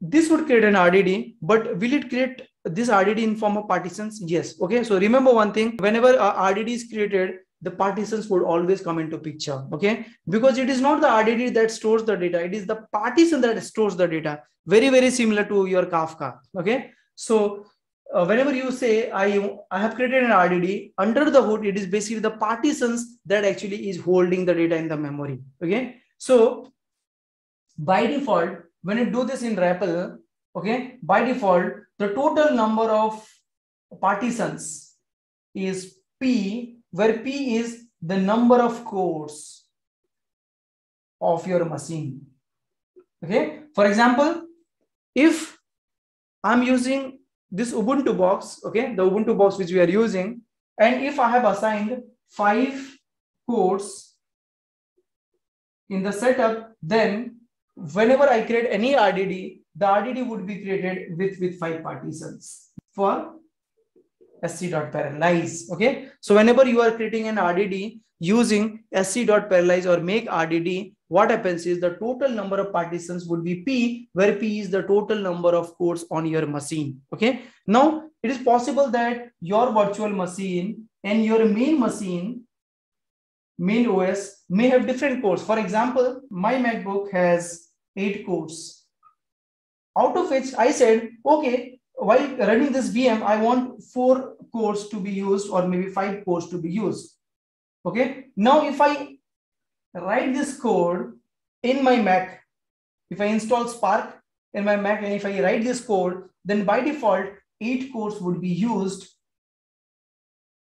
this would create an R D D, but will it create this R D D in form of partitions? Yes. Okay. So remember one thing, whenever a R D D is created, the partitions would always come into picture, okay? Because it is not the R D D that stores the data, it is the partition that stores the data. Very, very similar to your Kafka, okay? So uh, whenever you say, I, I have created an R D D, under the hood, it is basically the partitions that actually is holding the data in the memory, okay? So by default, when you do this in R E P L, okay, by default, the total number of partitions is P, where P is the number of cores of your machine. Okay. For example, if I'm using this Ubuntu box, okay, the Ubuntu box which we are using, and if I have assigned five cores in the setup, then whenever I create any R D D, the R D D would be created with, with five partitions for sc.parallelize. Okay. So whenever you are creating an R D D using sc.parallelize or make R D D, what happens is the total number of partitions would be P, where P is the total number of cores on your machine. Okay. Now it is possible that your virtual machine and your main machine, main O S, may have different cores. For example, my MacBook has eight cores, out of which I said, okay, while running this V M, I want four cores to be used, or maybe five cores to be used. Okay. Now, if I write this code in my Mac, if I install Spark in my Mac, and if I write this code, then by default, eight cores would be used.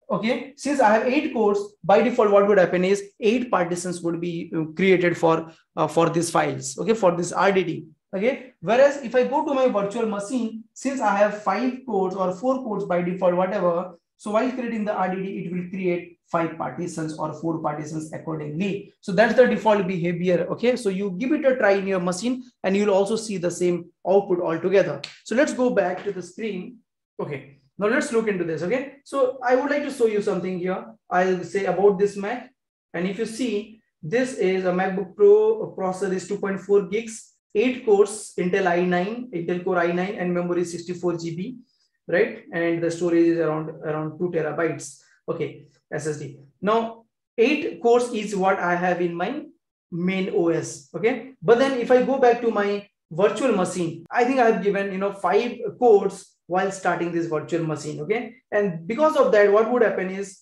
Okay. Since I have eight cores, by default, what would happen is eight partitions would be created for, uh, for these files. Okay. For this R D D. Okay. Whereas if I go to my virtual machine, since I have five cores or four cores by default, whatever, so while creating the R D D, it will create five partitions or four partitions accordingly. So that's the default behavior. Okay. So you give it a try in your machine, and you'll also see the same output altogether. So let's go back to the screen. Okay. Now let's look into this. Okay, so I would like to show you something here. I'll say about this Mac, and if you see, this is a MacBook Pro. Processor is two point four gigs, eight cores, Intel i nine, Intel Core i nine, and memory is sixty-four G B, right? And the storage is around around two terabytes. Okay, S S D. Now eight cores is what I have in my main O S. Okay, but then if I go back to my virtual machine, I think I have given you know five cores while starting this virtual machine. Okay, and because of that, what would happen is,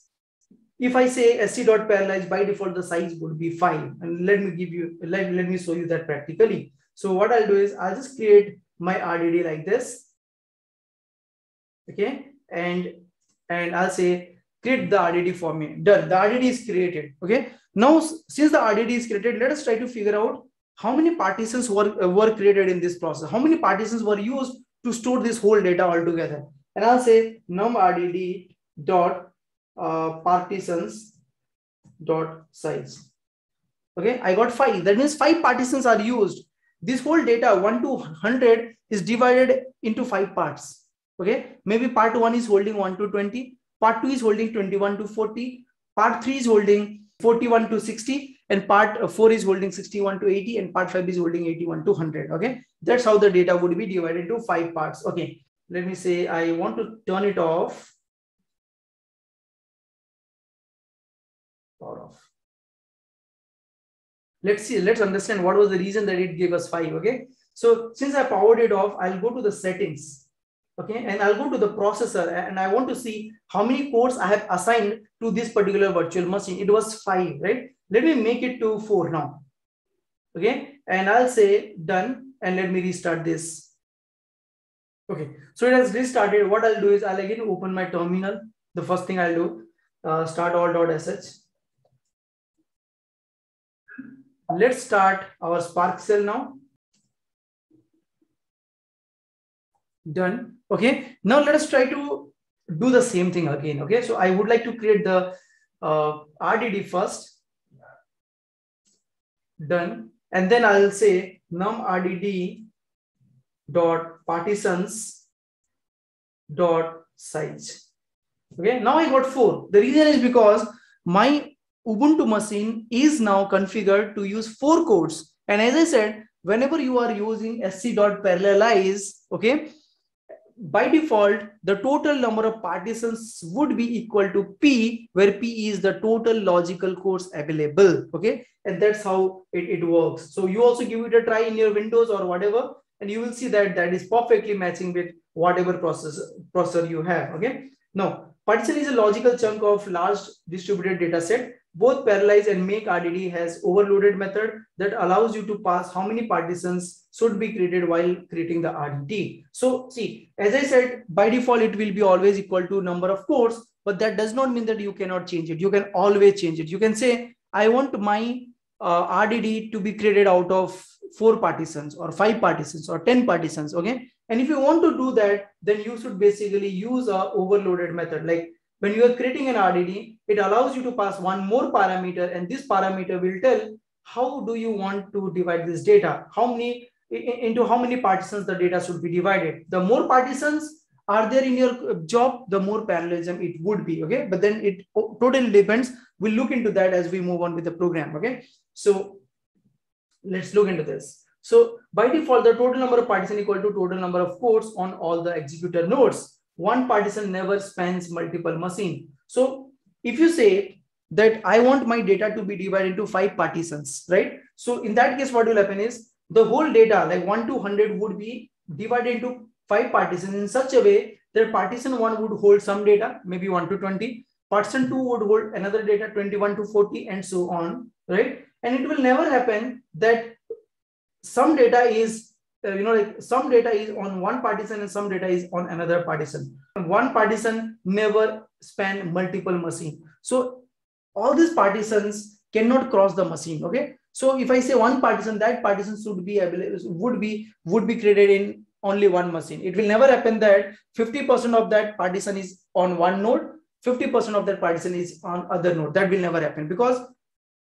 if I say sc.parallelize, by default the size would be five. And let me give you let, let me show you that practically. So what I'll do is I'll just create my R D D like this. Okay, and and I'll say create the R D D for me. Done. The R D D is created. Okay. Now since the R D D is created, let us try to figure out how many partitions were uh, were created in this process. How many partitions were used to store this whole data altogether? And I'll say num R D D dot uh, partitions dot size. Okay, I got five. That means five partitions are used. This whole data one to one hundred is divided into five parts. Okay, maybe part one is holding one to twenty, part two is holding twenty-one to forty, part three is holding forty-one to sixty, and part four is holding sixty-one to eighty, and part five is holding eighty-one to one hundred. Okay, that's how the data would be divided into five parts. Okay, let me say I want to turn it off. Power off. Let's see, let's understand what was the reason that it gave us five. Okay, so since I powered it off, I'll go to the settings. Okay, and I'll go to the processor, and I want to see how many cores I have assigned to this particular virtual machine. It was five, right? Let me make it to four now. Okay, and I'll say done, and let me restart this. Okay, so it has restarted. What I'll do is I'll again open my terminal. The first thing I'll do, uh, start all.sh. Let's start our Spark shell now. Done. Okay, now let us try to do the same thing again. Okay, so I would like to create the uh, R D D first. Done. And then I'll say num R D D dot partitions dot size. Okay, now I got four. The reason is because my Ubuntu machine is now configured to use four cores, and as I said, whenever you are using sc.parallelize, okay, by default the total number of partitions would be equal to p, where p is the total logical cores available. Okay, and that's how it, it works. So you also give it a try in your Windows or whatever, and you will see that that is perfectly matching with whatever process processor you have. Okay, now partition is a logical chunk of large distributed data set. Both parallelize and make R D D has overloaded method that allows you to pass how many partitions should be created while creating the R D D. So see, as I said, by default, it will be always equal to number of cores, but that does not mean that you cannot change it. You can always change it. You can say, I want my uh, R D D to be created out of four partitions or five partitions or ten partitions. Okay. And if you want to do that, then you should basically use a overloaded method. Like when you are creating an R D D, it allows you to pass one more parameter, and this parameter will tell how do you want to divide this data, how many into how many partitions the data should be divided. The more partitions are there in your job, the more parallelism it would be. Okay, but then it totally depends. We'll look into that as we move on with the program. Okay, so let's look into this. So by default, the total number of partitions equal to total number of cores on all the executor nodes. One partition never spans multiple machines. So if you say that I want my data to be divided into five partitions, right? So in that case, what will happen is the whole data, like one to one hundred, would be divided into five partitions in such a way that partition one would hold some data, maybe one to twenty. Partition two would hold another data, twenty-one to forty, and so on, right? And it will never happen that some data is uh, you know like some data is on one partition and some data is on another partition. One partition never span multiple machine, so all these partitions cannot cross the machine. Okay, so if I say one partition, that partition should be would be would be created in only one machine. It will never happen that fifty percent of that partition is on one node, fifty percent of that partition is on other node. That will never happen, because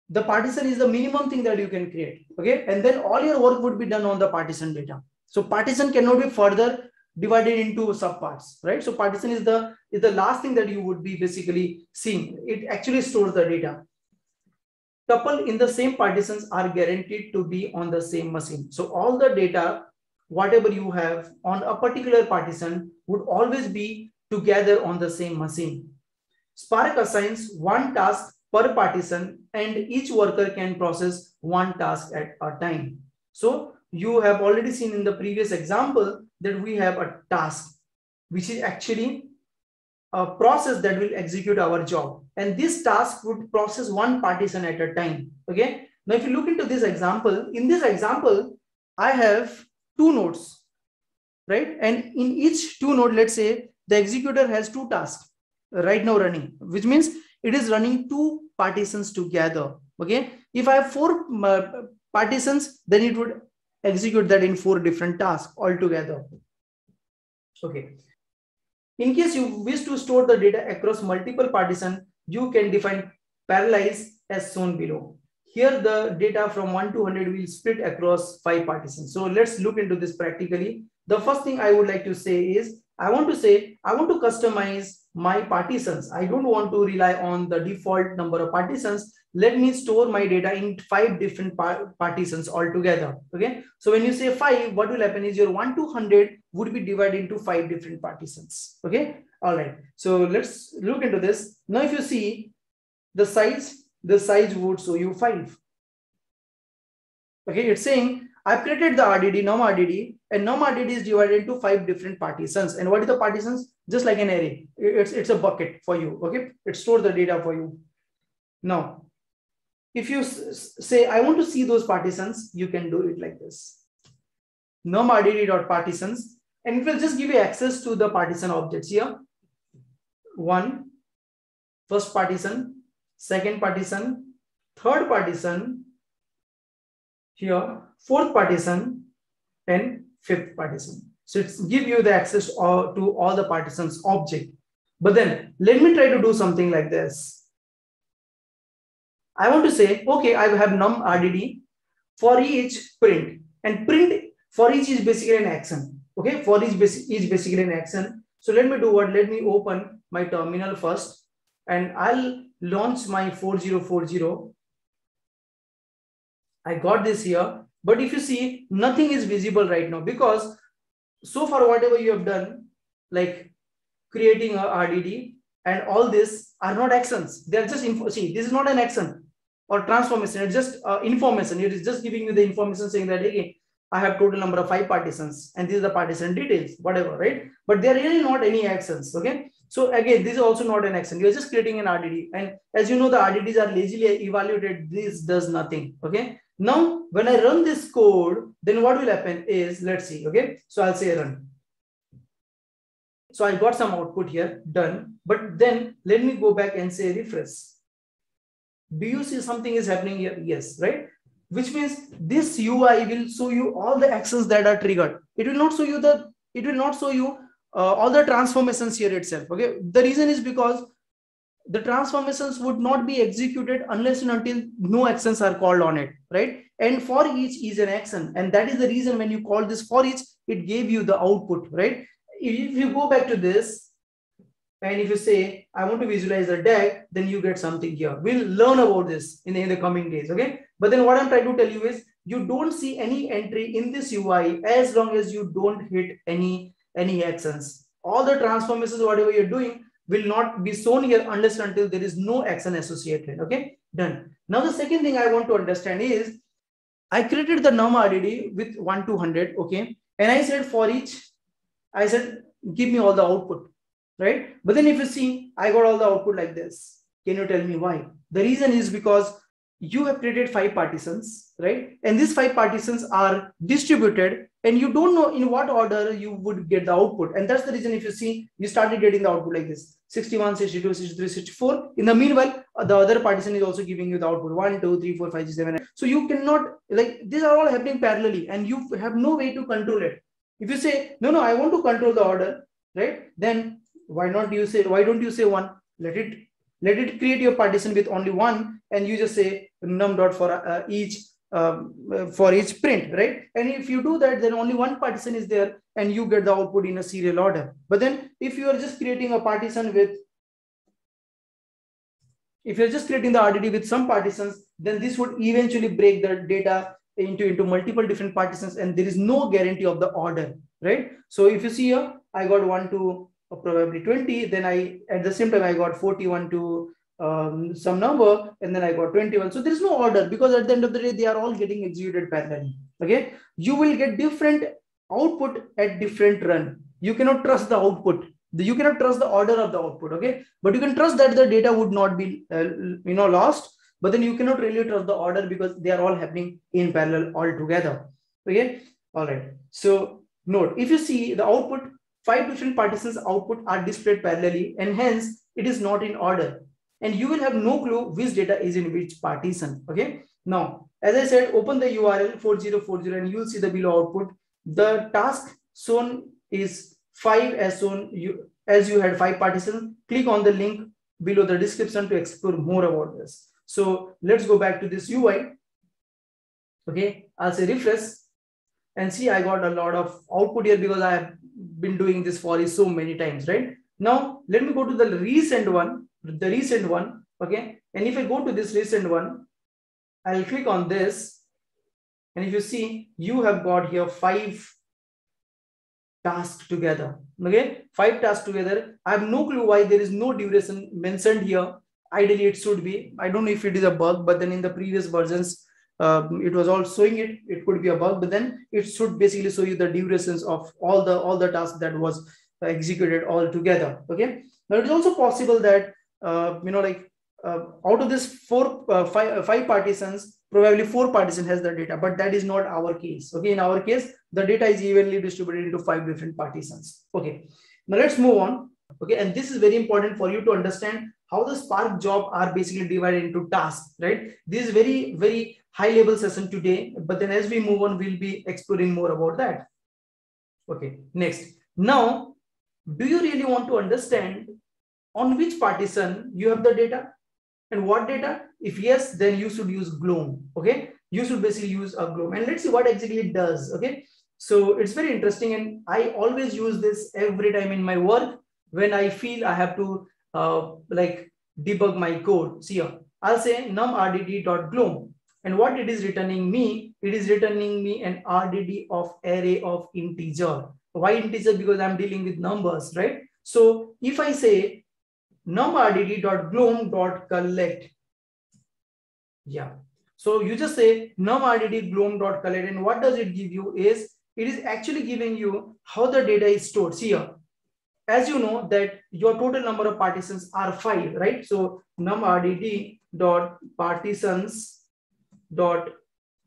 the partition is the minimum thing that you can create. Okay, and then all your work would be done on the partition data. So partition cannot be further divided into subparts, right? So partition is the is the last thing that you would be basically seeing. It actually stores the data. Tuple in the same partitions are guaranteed to be on the same machine. So all the data, whatever you have on a particular partition, would always be together on the same machine. Spark assigns one task per partition, and each worker can process one task at a time. So you have already seen in the previous example that we have a task, which is actually a process that will execute our job. And this task would process one partition at a time. Okay. Now, if you look into this example, in this example, I have two nodes, right? And in each two node, let's say the executor has two tasks right now running, which means it is running two partitions together. Okay. If I have four partitions, then it would execute that in four different tasks altogether. Okay. In case you wish to store the data across multiple partitions, you can define parallelize as shown below. Here, the data from one to one hundred will split across five partitions. So let's look into this practically. The first thing I would like to say is, I want to say, I want to customize my partitions. I don't want to rely on the default number of partitions. Let me store my data in five different par partitions altogether. Okay. So when you say five, what will happen is your one to one hundred would be divided into five different partitions. Okay. All right. So let's look into this. Now, if you see the size, the size would show you five. Okay. It's saying I've created the R D D, num R D D, and num R D D is divided into five different partitions. And what are the partitions? Just like an array. It's, it's a bucket for you. Okay. It stores the data for you. Now, if you say, I want to see those partitions, you can do it like this. Num R D D.partitions, and it will just give you access to the partition objects here. One, first partition, second partition, third partition, here, fourth partition, and fifth partition. So it gives you the access to all the partitions object. But then let me try to do something like this. I want to say, okay, I have num R D D for each print, and print for each is basically an action. Okay, for each is basically an action. So let me do what? Let me open my terminal first, and I'll launch my four zero four zero. I got this here, but if you see, nothing is visible right now because so far whatever you have done, like creating a R D D and all this, are not actions. They are just info. See, this is not an action or transformation, it's just uh, information. It is just giving you the information saying that, hey, I have total number of five partitions and these are the partition details, whatever, right? But they're really not any actions, okay? So again, this is also not an action. You're just creating an R D D. And as you know, the R D Ds are lazily evaluated. This does nothing, okay? Now, when I run this code, then what will happen is, let's see, okay? So I'll say run. So I got some output here, done. But then let me go back and say refresh. Do you see something is happening here? Yes, right? Which means this U I will show you all the actions that are triggered. It will not show you the, it will not show you uh, all the transformations here itself. Okay. The reason is because the transformations would not be executed unless and until no actions are called on it, right? And for each is an action. And that is the reason when you call this for each, it gave you the output, right? If you go back to this, and if you say, I want to visualize the D A G, then you get something here. We'll learn about this in the, in the coming days, okay? But then what I'm trying to tell you is, you don't see any entry in this U I as long as you don't hit any, any actions. All the transformations, whatever you're doing, will not be shown here unless until there is no action associated, okay? Done. Now, the second thing I want to understand is, I created the num R D D with one to one hundred, okay? And I said for each, I said, give me all the output. Right? But then if you see, I got all the output like this. Can you tell me why? The reason is because you have created five partitions, right? And these five partitions are distributed and you don't know in what order you would get the output. And that's the reason if you see, you started getting the output like this, sixty-one, sixty-two, sixty-three, sixty-four. In the meanwhile, the other partition is also giving you the output one, two, three, four, five, six, seven, eight. So you cannot, like, these are all happening parallelly and you have no way to control it. If you say, no, no, I want to control the order, right? Then why not you say, why don't you say one? Let it let it create your partition with only one, and you just say num dot for uh, each um, for each print, right? And if you do that, then only one partition is there and you get the output in a serial order. But then if you are just creating a partition with, if you're just creating the R D D with some partitions, then this would eventually break the data into, into multiple different partitions, and there is no guarantee of the order, right? So if you see here, I got one to probably twenty, then I, at the same time, I got forty-one to um, some number, and then I got twenty-one. So there's no order, because at the end of the day, they are all getting executed parallelly, okay? You will get different output at different run. You cannot trust the output. You cannot trust the order of the output, okay? But you can trust that the data would not be, uh, you know, lost. But then you cannot really trust the order because they are all happening in parallel all together, okay? All right. So note, if you see the output, five different partitions output are displayed parallelly, and hence it is not in order. And you will have no clue which data is in which partition, okay? Now, as I said, open the U R L four zero four zero and you will see the below output. The task shown is five, as soon you as you had five partitions. Click on the link below the description to explore more about this. So let's go back to this U I. Okay, I'll say refresh and see, I got a lot of output here because I have been doing this for so many times, right? Now let me go to the recent one, the recent one, okay? And if I go to this recent one, I'll click on this, and if you see, you have got here five tasks together, okay? Five tasks together. I have no clue why there is no duration mentioned here. Ideally, it should be. I don't know if it is a bug, but then in the previous versions, uh, it was all showing it. It could be a bug, but then it should basically show you the durations of all the all the tasks that was executed all together, okay? Now it is also possible that uh, you know, like uh, out of this four uh, five five partitions, probably four partition has the data, but that is not our case. Okay, in our case, the data is evenly distributed into five different partitions. Okay, now let's move on. Okay, and this is very important for you to understand how the Spark job are basically divided into tasks, right? This is very, very high level session today, but then as we move on, we'll be exploring more about that. Okay, next. Now, do you really want to understand on which partition you have the data? And what data? If yes, then you should use glom. Okay, you should basically use a glom, and let's see what exactly it does. Okay, so it's very interesting, and I always use this every time in my work when I feel I have to uh, like debug my code. See here, I'll say num rdd dot glom, and what it is returning me? It is returning me an rdd of array of integer. Why integer? Because I'm dealing with numbers, right? So if I say num rdd dot glom dot collect, yeah, so you just say num rdd glom dot collect, and what does it give you is, it is actually giving you how the data is stored. See here, as you know that your total number of partitions are five, right? So num rdd dot partitions dot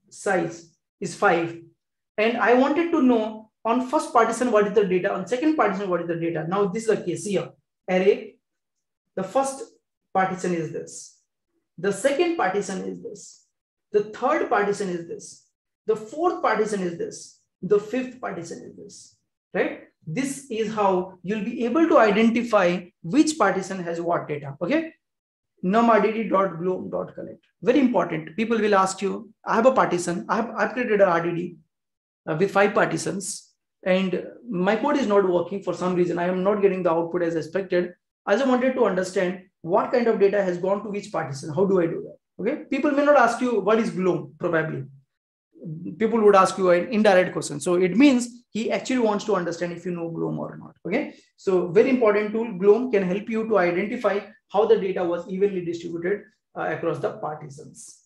size is five, and I wanted to know on first partition what is the data, on second partition what is the data. Now this is the case here, array. The first partition is this. The second partition is this. The third partition is this. The fourth partition is this. The fifth partition is this, right? This is how you'll be able to identify which partition has what data, okay? Num rdd dot glom dot collect. Very important. People will ask you, I have a partition. I have, I've created an R D D uh, with five partitions, and my code is not working for some reason. I am not getting the output as expected. I just wanted to understand what kind of data has gone to which partition. How do I do that? Okay. People may not ask you what is glom, probably. People would ask you an indirect question. So it means he actually wants to understand if you know glom or not. Okay. So very important tool, glom can help you to identify how the data was evenly distributed uh, across the partitions.